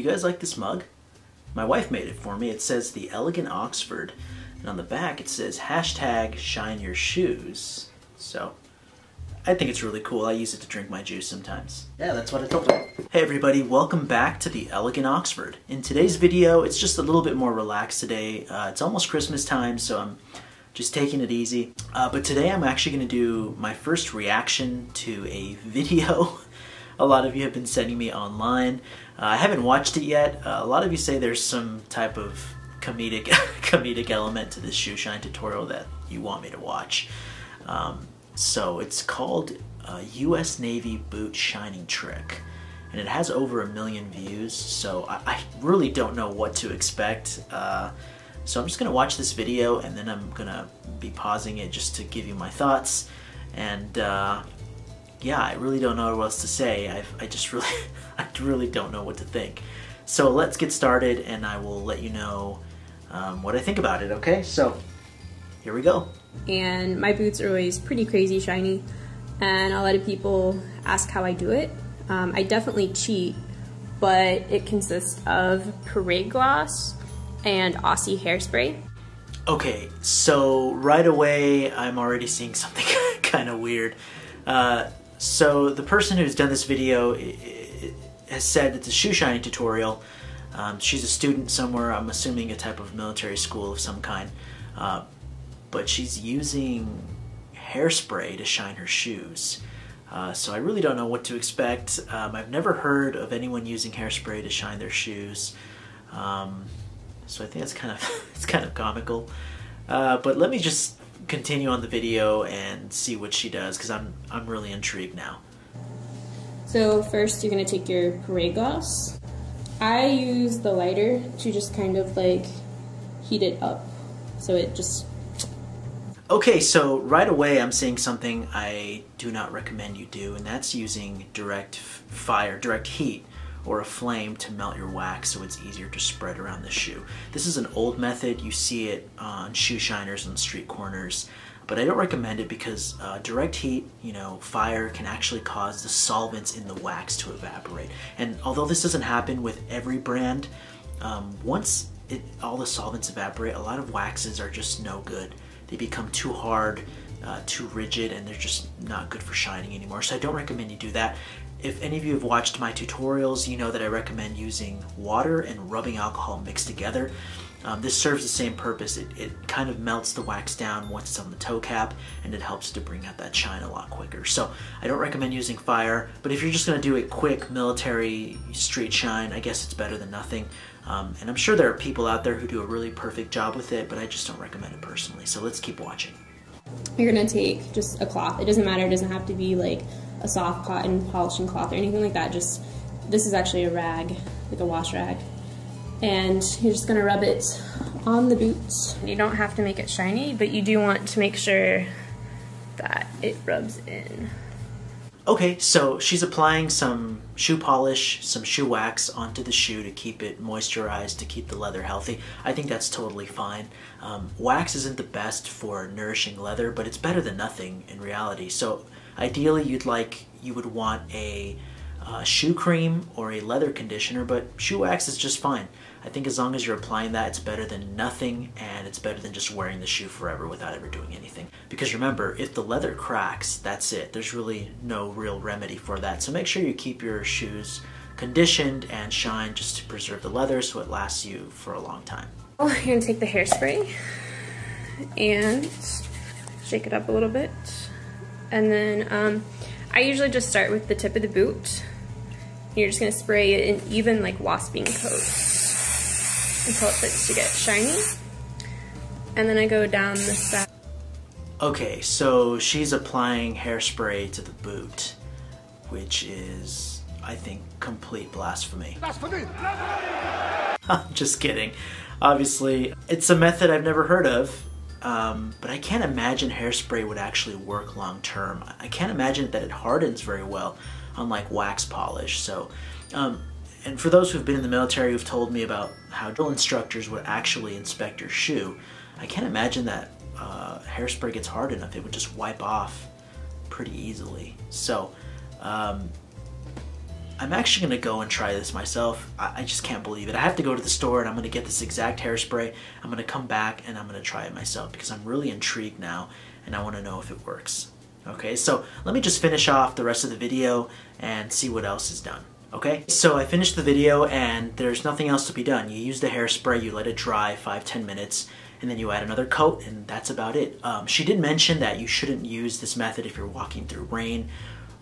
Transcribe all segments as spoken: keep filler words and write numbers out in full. Do you guys like this mug? My wife made it for me. It says The Elegant Oxford, and on the back it says hashtag shine your shoes. So I think it's really cool. I use it to drink my juice sometimes. Yeah, that's what I told her. Hey everybody, welcome back to The Elegant Oxford. In today's video, it's just a little bit more relaxed today. Uh, it's almost Christmas time, so I'm just taking it easy. Uh, but today I'm actually gonna do my first reaction to a video. A lot of you have been sending me online. Uh, I haven't watched it yet. Uh, a lot of you say there's some type of comedic, comedic element to this shoe shine tutorial that you want me to watch. Um, So it's called uh, U S Navy Boot Shining Trick, and it has over a million views, so I, I really don't know what to expect. Uh, so I'm just gonna watch this video and then I'm gonna be pausing it just to give you my thoughts. And uh, yeah, I really don't know what else to say. I've, I just really, I really don't know what to think. So let's get started and I will let you know um, what I think about it, okay? So here we go. And my boots are always pretty crazy shiny, and a lot of people ask how I do it. Um, I definitely cheat, but it consists of Parade Gloss and Aussie Hairspray. Okay, so right away I'm already seeing something kind of weird. Uh, so the person who's done this video it, it has said it's a shoe shining tutorial. Um, she's a student somewhere, I'm assuming a type of military school of some kind. Uh, but she's using hairspray to shine her shoes. Uh, so I really don't know what to expect. Um, I've never heard of anyone using hairspray to shine their shoes. Um, so I think that's kind of, it's kind of comical. Uh, but let me just continue on the video and see what she does, because I'm, I'm really intrigued now. So first you're gonna take your Parade Gloss. I use the lighter to just kind of like heat it up. So it just Okay, so right away I'm seeing something I do not recommend you do, and that's using direct fire, direct heat, or a flame to melt your wax so it's easier to spread around the shoe. This is an old method, you see it on shoe shiners on street corners, but I don't recommend it because uh, direct heat, you know, fire can actually cause the solvents in the wax to evaporate. And although this doesn't happen with every brand, um, once it, all the solvents evaporate, a lot of waxes are just no good. They become too hard, uh, too rigid, and they're just not good for shining anymore. So I don't recommend you do that. If any of you have watched my tutorials, you know that I recommend using water and rubbing alcohol mixed together. Um, this serves the same purpose. It, it kind of melts the wax down once it's on the toe cap, and it helps to bring out that shine a lot quicker. So I don't recommend using fire, but if you're just gonna do a quick military street shine, I guess it's better than nothing. Um, and I'm sure there are people out there who do a really perfect job with it, but I just don't recommend it personally. So let's keep watching. You're gonna take just a cloth. It doesn't matter, it doesn't have to be like a soft cotton polishing cloth or anything like that. Just, this is actually a rag, like a wash rag. And you're just gonna rub it on the boots. You don't have to make it shiny, but you do want to make sure that it rubs in. Okay, so she's applying some shoe polish, some shoe wax onto the shoe to keep it moisturized, to keep the leather healthy. I think that's totally fine. Um, wax isn't the best for nourishing leather, but it's better than nothing in reality. So ideally you'd like, you would want a uh, shoe cream or a leather conditioner, but shoe wax is just fine. I think as long as you're applying that, it's better than nothing, and it's better than just wearing the shoe forever without ever doing anything. Because remember, if the leather cracks, that's it. There's really no real remedy for that. So make sure you keep your shoes conditioned and shine just to preserve the leather so it lasts you for a long time. Well, you're gonna take the hairspray and shake it up a little bit. And then um, I usually just start with the tip of the boot. You're just gonna spray it in even like wasping coats until it starts to get shiny. And then I go down the side. Okay, so she's applying hairspray to the boot, which is, I think, complete blasphemy. Blasphemy! I'm just kidding. Obviously, it's a method I've never heard of, um, but I can't imagine hairspray would actually work long term. I can't imagine that it hardens very well, unlike wax polish, so, um, and for those who've been in the military who've told me about how drill instructors would actually inspect your shoe, I can't imagine that uh, hairspray gets hard enough. It would just wipe off pretty easily. So um, I'm actually gonna go and try this myself. I, I just can't believe it. I have to go to the store and I'm gonna get this exact hairspray. I'm gonna come back and I'm gonna try it myself because I'm really intrigued now and I wanna know if it works. Okay, so let me just finish off the rest of the video and see what else is done. Okay, so I finished the video and there's nothing else to be done. You use the hairspray, you let it dry five to ten minutes, and then you add another coat and that's about it. Um, she did mention that you shouldn't use this method if you're walking through rain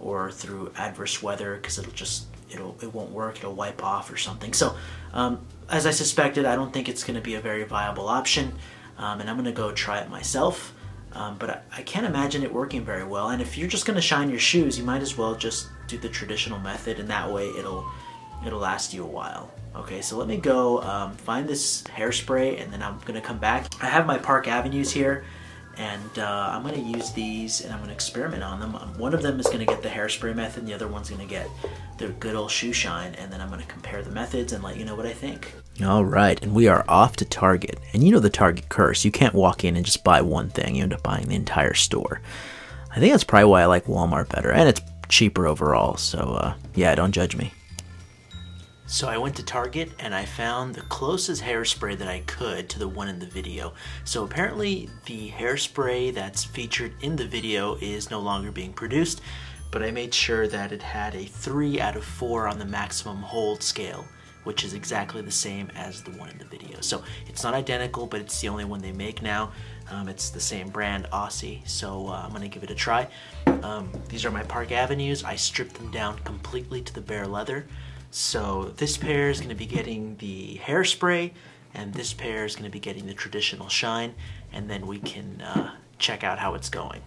or through adverse weather because it'll just, it'll, it won't work, it'll wipe off or something. So um, as I suspected, I don't think it's gonna be a very viable option, um, and I'm gonna go try it myself, um, but I, I can't imagine it working very well. And if you're just gonna shine your shoes, you might as well just do the traditional method, and that way it'll, it'll last you a while. Okay, so let me go um, find this hairspray and then I'm gonna come back. I have my Park Avenues here, and uh, I'm gonna use these and I'm gonna experiment on them. One of them is gonna get the hairspray method and the other one's gonna get the good old shoe shine, and then I'm gonna compare the methods and let you know what I think. All right, and we are off to Target. And you know the Target curse, you can't walk in and just buy one thing, you end up buying the entire store. I think that's probably why I like Walmart better, and it's cheaper overall, so uh, yeah, don't judge me. So I went to Target and I found the closest hairspray that I could to the one in the video. So apparently the hairspray that's featured in the video is no longer being produced, but I made sure that it had a three out of four on the maximum hold scale, which is exactly the same as the one in the video. So it's not identical, but it's the only one they make now. Um, it's the same brand, Aussie, so uh, I'm gonna give it a try. Um, these are my Park Avenues. I stripped them down completely to the bare leather. So this pair is going to be getting the hairspray, and this pair is going to be getting the traditional shine, and then we can uh, check out how it's going.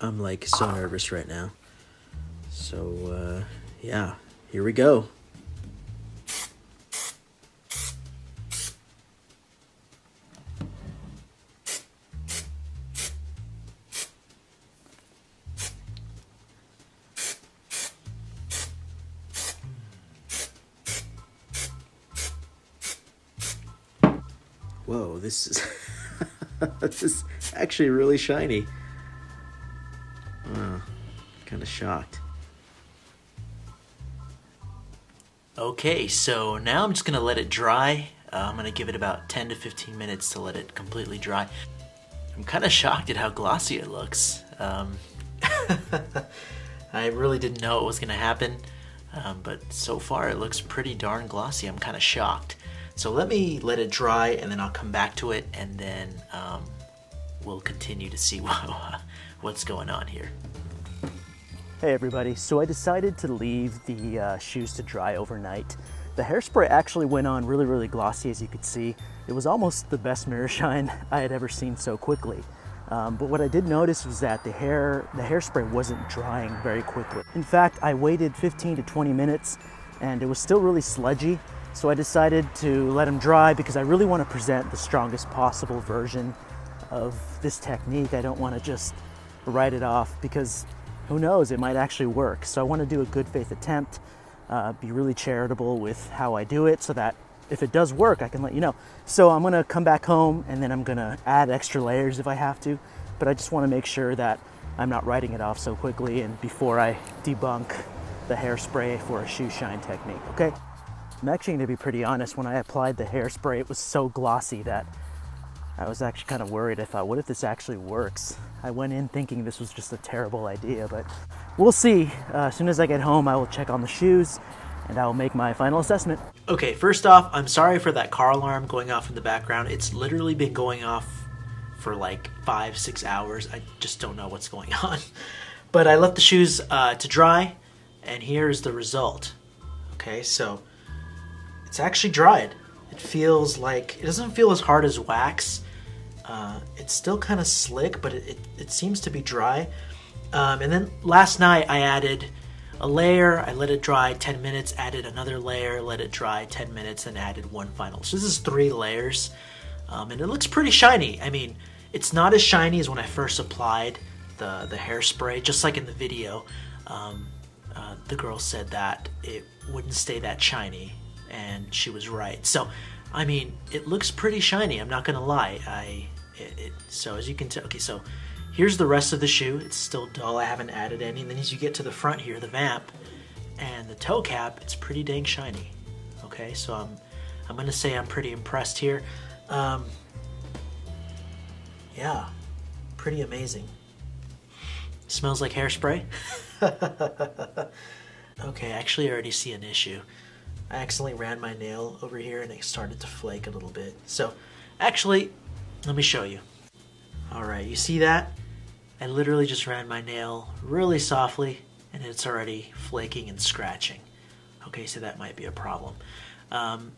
I'm like so nervous right now. So uh, yeah, here we go. Whoa, this is, this is actually really shiny. Wow, kind of shocked. Okay, so now I'm just gonna let it dry. Uh, I'm gonna give it about ten to fifteen minutes to let it completely dry. I'm kind of shocked at how glossy it looks. Um, I really didn't know it was gonna happen, um, but so far it looks pretty darn glossy. I'm kind of shocked. So let me let it dry and then I'll come back to it, and then um, we'll continue to see what, uh, what's going on here. Hey everybody, so I decided to leave the uh, shoes to dry overnight. The hairspray actually went on really, really glossy, as you could see. It was almost the best mirror shine I had ever seen so quickly. Um, but what I did notice was that the hair, the hairspray wasn't drying very quickly. In fact, I waited fifteen to twenty minutes and it was still really sludgy. So I decided to let them dry because I really want to present the strongest possible version of this technique. I don't want to just write it off because who knows, it might actually work. So I want to do a good faith attempt, uh, be really charitable with how I do it so that if it does work, I can let you know. So I'm going to come back home and then I'm going to add extra layers if I have to, but I just want to make sure that I'm not writing it off so quickly and before I debunk the hairspray for a shoe shine technique, okay? I'm actually going to be pretty honest, when I applied the hairspray, it was so glossy that I was actually kind of worried. I thought, what if this actually works? I went in thinking this was just a terrible idea, but we'll see. Uh, as soon as I get home, I will check on the shoes and I will make my final assessment. Okay, first off, I'm sorry for that car alarm going off in the background. It's literally been going off for like five, six hours. I just don't know what's going on. But I left the shoes uh, to dry, and here's the result. Okay, so it's actually dried. It feels like, it doesn't feel as hard as wax. Uh, it's still kind of slick, but it, it, it seems to be dry. Um, and then last night I added a layer, I let it dry ten minutes, added another layer, let it dry ten minutes, and added one final. So this is three layers, um, and it looks pretty shiny. I mean, it's not as shiny as when I first applied the, the hairspray, just like in the video. Um, uh, the girl said that it wouldn't stay that shiny, and she was right. So, I mean, it looks pretty shiny, I'm not gonna lie. I, it, it, so as you can tell, okay, so here's the rest of the shoe. It's still dull, I haven't added any. And then as you get to the front here, the vamp, and the toe cap, it's pretty dang shiny. Okay, so I'm I'm gonna say I'm pretty impressed here. Um, yeah, pretty amazing. Smells like hairspray. Okay, I actually already see an issue. I accidentally ran my nail over here and it started to flake a little bit. So actually, let me show you. All right, you see that? I literally just ran my nail really softly and it's already flaking and scratching. Okay, so that might be a problem. Um,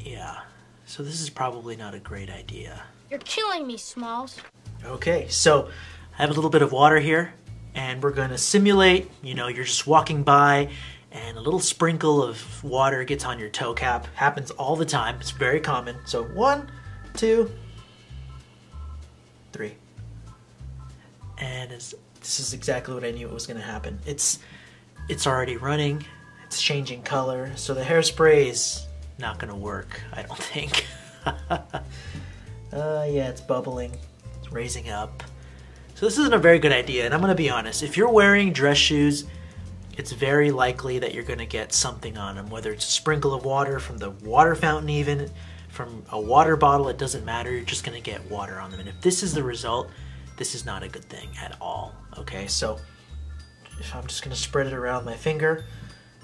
yeah, so this is probably not a great idea. You're killing me, Smalls. Okay, so I have a little bit of water here and we're gonna simulate, you know, you're just walking by and a little sprinkle of water gets on your toe cap. Happens all the time, it's very common. So one, two, three. And it's, this is exactly what I knew it was gonna happen. It's, it's already running, it's changing color, so the hairspray is not gonna work, I don't think. uh, yeah, it's bubbling, it's raising up. So this isn't a very good idea, and I'm gonna be honest, if you're wearing dress shoes, it's very likely that you're gonna get something on them, whether it's a sprinkle of water from the water fountain even, from a water bottle, it doesn't matter, you're just gonna get water on them. And if this is the result, this is not a good thing at all, okay? So if I'm just gonna spread it around my finger,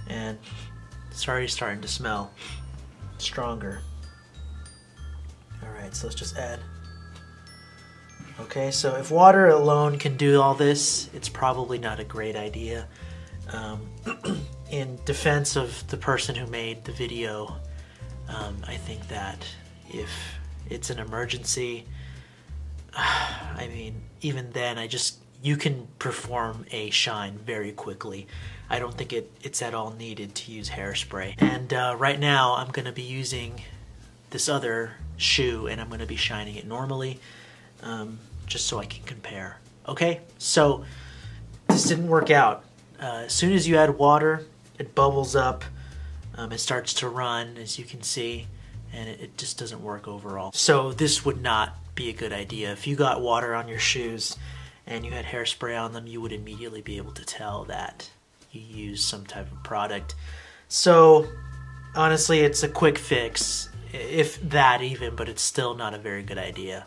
and it's already starting to smell stronger. All right, so let's just add. Okay, so if water alone can do all this, it's probably not a great idea. Um, in defense of the person who made the video, um, I think that if it's an emergency, I mean, even then, I just, you can perform a shine very quickly. I don't think it, it's at all needed to use hairspray. And uh, right now, I'm gonna be using this other shoe and I'm gonna be shining it normally, um, just so I can compare. Okay, so this didn't work out. Uh, as soon as you add water, it bubbles up, um, it starts to run, as you can see, and it, it just doesn't work overall. So this would not be a good idea. If you got water on your shoes and you had hairspray on them, you would immediately be able to tell that you used some type of product. So honestly, it's a quick fix, if that even, but it's still not a very good idea.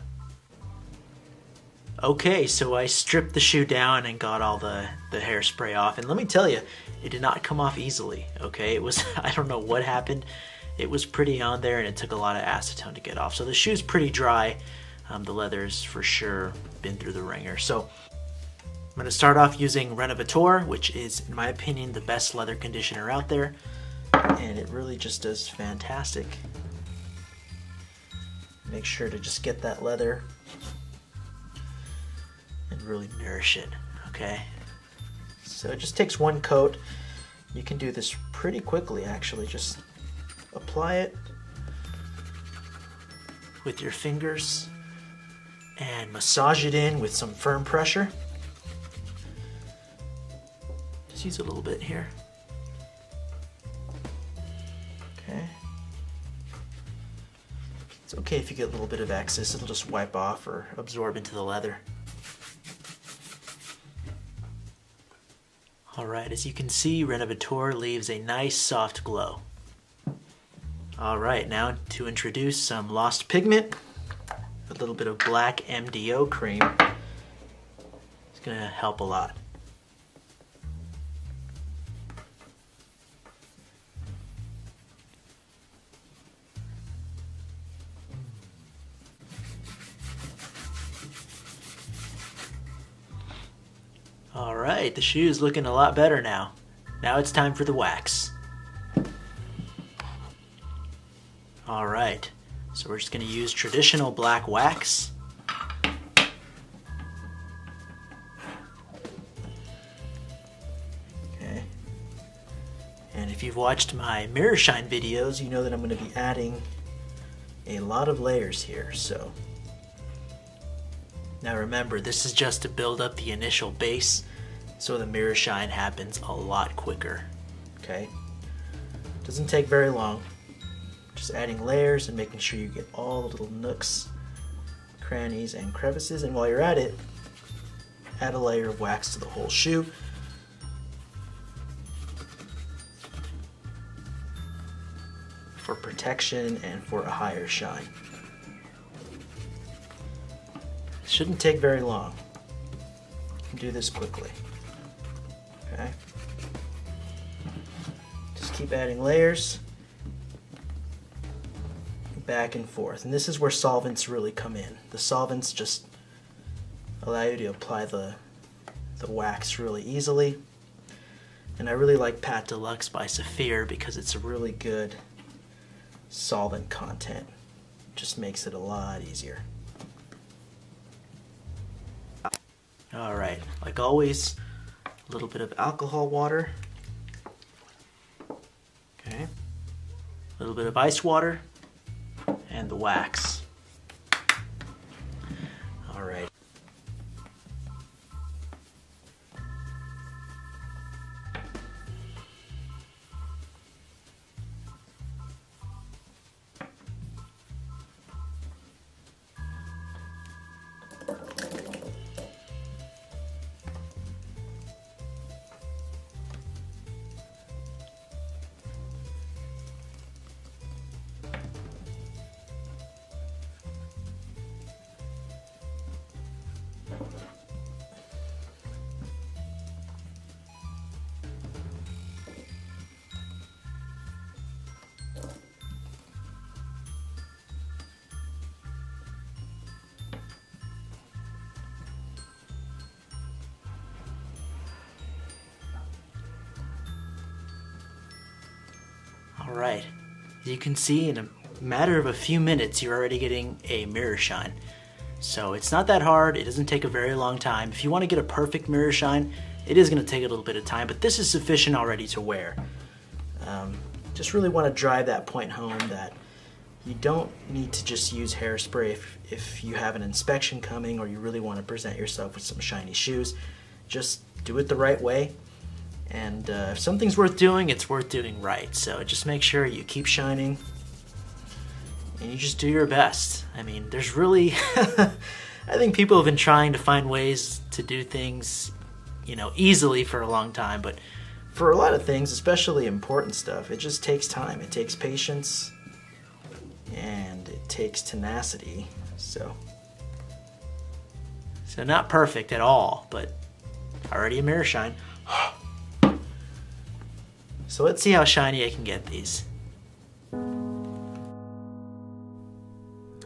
Okay, so I stripped the shoe down and got all the, the hairspray off. And let me tell you, it did not come off easily, okay? It was, I don't know what happened. It was pretty on there and it took a lot of acetone to get off. So the shoe's pretty dry. Um, the leather's for sure been through the wringer. So I'm gonna start off using Renovator, which is, in my opinion, the best leather conditioner out there. And it really just does fantastic. Make sure to just get that leather and really nourish it, okay? So it just takes one coat. You can do this pretty quickly, actually. Just apply it with your fingers and massage it in with some firm pressure. Just use a little bit here. Okay. It's okay if you get a little bit of excess. It'll just wipe off or absorb into the leather. All right, as you can see, Renovator leaves a nice soft glow. All right, now to introduce some lost pigment, a little bit of Black M D O cream. It's gonna help a lot. All right, the shoe's looking a lot better now. Now it's time for the wax. All right, so we're just gonna use traditional black wax. Okay. And if you've watched my mirror shine videos, you know that I'm gonna be adding a lot of layers here, so. Now remember, this is just to build up the initial base so the mirror shine happens a lot quicker. Okay? Doesn't take very long. Just adding layers and making sure you get all the little nooks, crannies, and crevices. And while you're at it, add a layer of wax to the whole shoe. for protection and for a higher shine. Shouldn't take very long. Do this quickly. Okay. Just keep adding layers back and forth. And this is where solvents really come in. The solvents just allow you to apply the the wax really easily. And I really like Pâte de Luxe by Saphir because it's a really good solvent content. Just makes it a lot easier. All right, like always, a little bit of alcohol water. Okay. A little bit of ice water and the wax. All right. Alright, as you can see, in a matter of a few minutes you're already getting a mirror shine. So it's not that hard, it doesn't take a very long time. If you want to get a perfect mirror shine, it is going to take a little bit of time, but this is sufficient already to wear. Um, just really want to drive that point home that you don't need to just use hairspray if, if you have an inspection coming or you really want to present yourself with some shiny shoes. Just do it the right way. And uh, if something's worth doing, it's worth doing right. So just make sure you keep shining and you just do your best. I mean, there's really, I think people have been trying to find ways to do things, you know, easily for a long time. But for a lot of things, especially important stuff, it just takes time. It takes patience and it takes tenacity. So, so not perfect at all, but already a mirror shine. So let's see how shiny I can get these.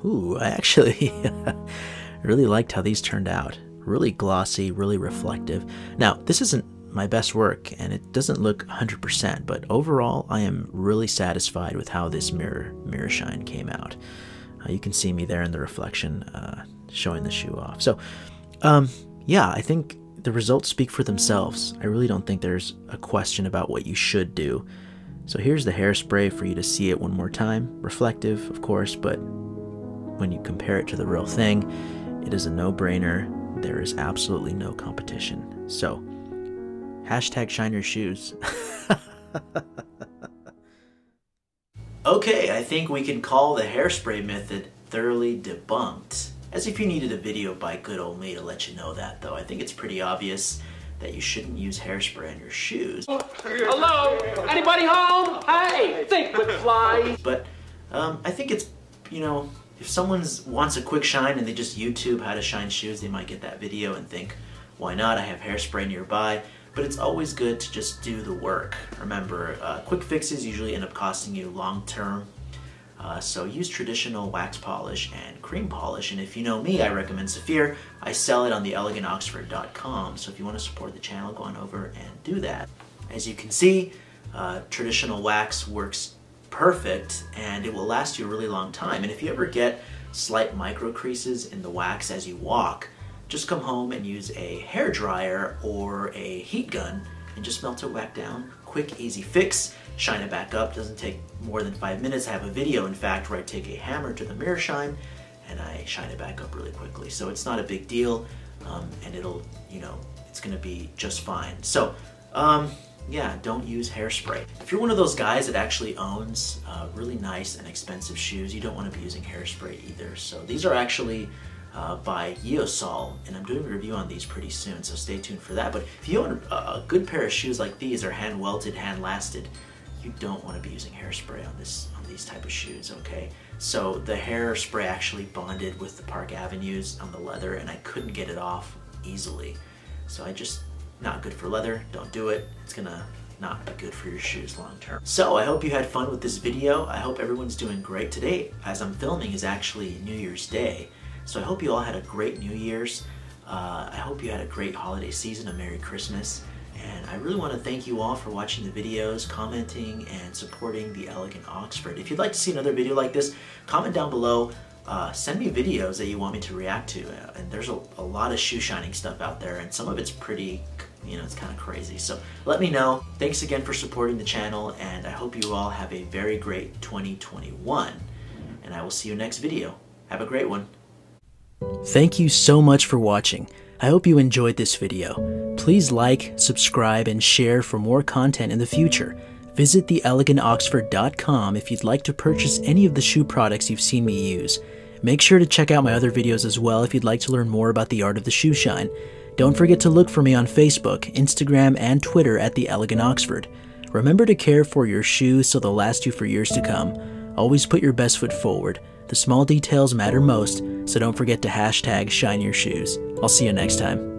Ooh, I actually really liked how these turned out. Really glossy, really reflective. Now, this isn't my best work and it doesn't look one hundred percent, but overall I am really satisfied with how this mirror mirror shine came out. Uh, you can see me there in the reflection uh, showing the shoe off. So um, yeah, I think the results speak for themselves. I really don't think there's a question about what you should do. So here's the hairspray for you to see it one more time. Reflective, of course, but when you compare it to the real thing, it is a no-brainer. There is absolutely no competition. So, hashtag shine your shoes. Okay, I think we can call the hairspray method thoroughly debunked. As if you needed a video by good old me to let you know that, though. I think it's pretty obvious that you shouldn't use hairspray on your shoes. Hello? Anybody home? Hey! Think with flies! But um, I think it's, you know, if someone wants a quick shine and they just YouTube how to shine shoes, they might get that video and think, why not? I have hairspray nearby. But it's always good to just do the work. Remember, uh, quick fixes usually end up costing you long-term. Uh, so use traditional wax polish and cream polish, and if you know me, I recommend Saphir. I sell it on the elegant oxford dot com, so if you want to support the channel, go on over and do that. As you can see, uh, traditional wax works perfect, and it will last you a really long time. And if you ever get slight micro creases in the wax as you walk, just come home and use a hair dryer or a heat gun and just melt it back down. Quick, easy fix. Shine it back up, doesn't take more than five minutes. I have a video, in fact, where I take a hammer to the mirror shine and I shine it back up really quickly. So it's not a big deal, um, and it'll, you know, it's gonna be just fine. So, um, yeah, don't use hairspray. If you're one of those guys that actually owns uh, really nice and expensive shoes, you don't wanna be using hairspray either. So these are actually uh, by Eosol, and I'm doing a review on these pretty soon, so stay tuned for that. But if you own a, a good pair of shoes like these, they're hand-welted, hand-lasted, you don't want to be using hairspray on this on these type of shoes, okay? So the hairspray actually bonded with the Park Avenues on the leather, and I couldn't get it off easily. So I just, not good for leather, don't do it. It's gonna not be good for your shoes long term. So I hope you had fun with this video. I hope everyone's doing great. Today, as I'm filming, is actually New Year's Day. So I hope you all had a great New Year's. Uh, I hope you had a great holiday season, a Merry Christmas. And I really want to thank you all for watching the videos, commenting, and supporting The Elegant Oxford. If you'd like to see another video like this, comment down below. Uh, send me videos that you want me to react to. And there's a, a lot of shoe shining stuff out there, and some of it's pretty, you know, it's kind of crazy. So let me know. Thanks again for supporting the channel, and I hope you all have a very great twenty twenty-one. And I will see you next video. Have a great one. Thank you so much for watching. I hope you enjoyed this video. Please like, subscribe, and share for more content in the future. Visit the elegant oxford dot com if you'd like to purchase any of the shoe products you've seen me use. Make sure to check out my other videos as well if you'd like to learn more about the art of the shoe shine. Don't forget to look for me on Facebook, Instagram, and Twitter at The Elegant Oxford. Remember to care for your shoes so they'll last you for years to come. Always put your best foot forward. The small details matter most, so don't forget to hashtag shine your shoes. I'll see you next time.